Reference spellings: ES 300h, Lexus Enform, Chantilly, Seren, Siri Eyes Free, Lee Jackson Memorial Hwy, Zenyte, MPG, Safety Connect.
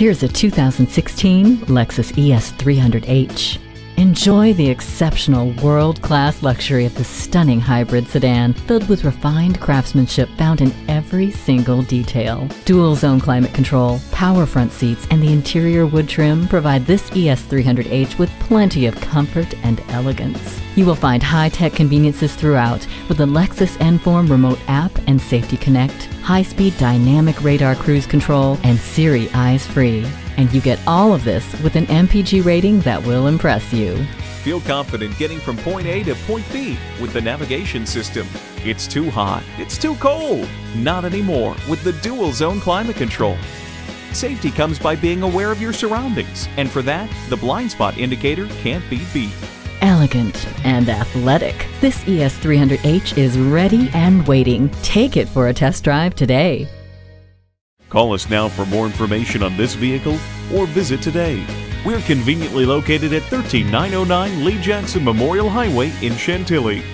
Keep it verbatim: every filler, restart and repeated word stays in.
Here's a two thousand sixteen Lexus E S three hundred H. Enjoy the exceptional world-class luxury of this stunning hybrid sedan, filled with refined craftsmanship found in every single detail. Dual zone climate control, power front seats, and the interior wood trim provide this E S three hundred H with plenty of comfort and elegance. You will find high-tech conveniences throughout with the Lexus Enform remote app and Safety Connect, high-speed dynamic radar cruise control, and Siri Eyes Free. And you get all of this with an M P G rating that will impress you. Feel confident getting from point A to point B with the navigation system. It's too hot, it's too cold. Not anymore with the dual zone climate control. Safety comes by being aware of your surroundings, and for that, the blind spot indicator can't be beat. Elegant and athletic, this E S three hundred H is ready and waiting. Take it for a test drive today. Call us now for more information on this vehicle or visit today. We're conveniently located at one three nine oh nine Lee Jackson Memorial Highway in Chantilly.